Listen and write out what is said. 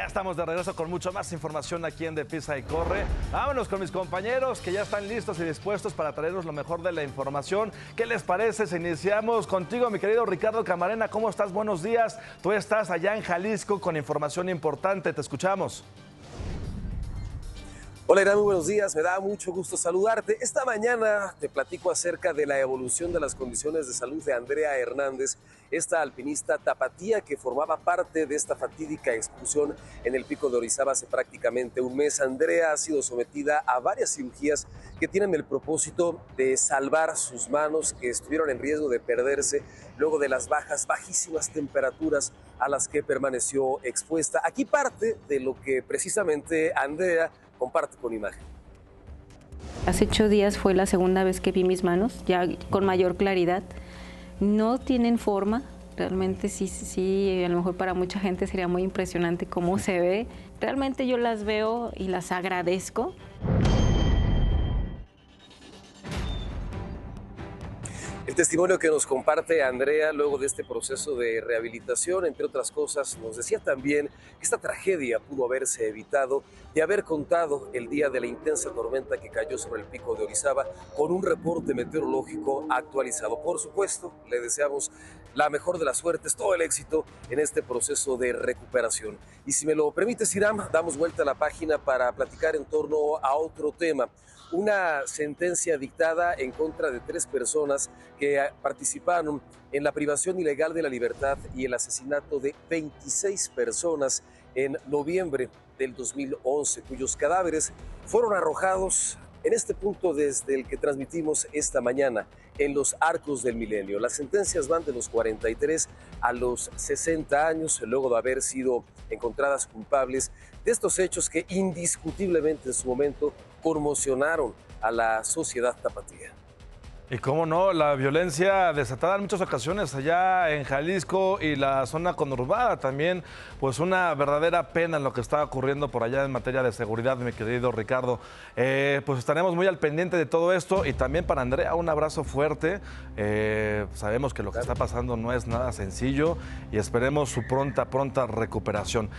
Ya estamos de regreso con mucho más información aquí en De Pisa y Corre. Vámonos con mis compañeros que ya están listos y dispuestos para traernos lo mejor de la información. ¿Qué les parece si iniciamos contigo, mi querido Ricardo Camarena? ¿Cómo estás? Buenos días. Tú estás allá en Jalisco con información importante. Te escuchamos. Hola, Irán, muy buenos días. Me da mucho gusto saludarte. Esta mañana te platico acerca de la evolución de las condiciones de salud de Andrea Hernández, esta alpinista tapatía que formaba parte de esta fatídica excursión en el Pico de Orizaba hace prácticamente un mes. Andrea ha sido sometida a varias cirugías que tienen el propósito de salvar sus manos, que estuvieron en riesgo de perderse luego de las bajísimas temperaturas a las que permaneció expuesta. Aquí parte de lo que precisamente Andrea comparte con imagen. Hace 8 días fue la segunda vez que vi mis manos, ya con mayor claridad. No tienen forma, realmente sí, a lo mejor para mucha gente sería muy impresionante cómo se ve. Realmente yo las veo y las agradezco. El testimonio que nos comparte Andrea luego de este proceso de rehabilitación, entre otras cosas, nos decía también que esta tragedia pudo haberse evitado de haber contado el día de la intensa tormenta que cayó sobre el Pico de Orizaba con un reporte meteorológico actualizado. Por supuesto, le deseamos la mejor de las suertes, todo el éxito en este proceso de recuperación. Y si me lo permites, Iram, damos vuelta a la página para platicar en torno a otro tema. Una sentencia dictada en contra de 3 personas que participaron en la privación ilegal de la libertad y el asesinato de 26 personas en noviembre del 2011, cuyos cadáveres fueron arrojados en este punto desde el que transmitimos esta mañana, en los Arcos del Milenio. Las sentencias van de los 43 a los 60 años, luego de haber sido encontradas culpables de estos hechos que indiscutiblemente en su momento conmocionaron a la sociedad tapatía. Y cómo no, la violencia desatada en muchas ocasiones allá en Jalisco y la zona conurbada también, pues una verdadera pena lo que está ocurriendo por allá en materia de seguridad, mi querido Ricardo. Pues estaremos muy al pendiente de todo esto y también para Andrea un abrazo fuerte. Sabemos que lo que está pasando no es nada sencillo y esperemos su pronta recuperación.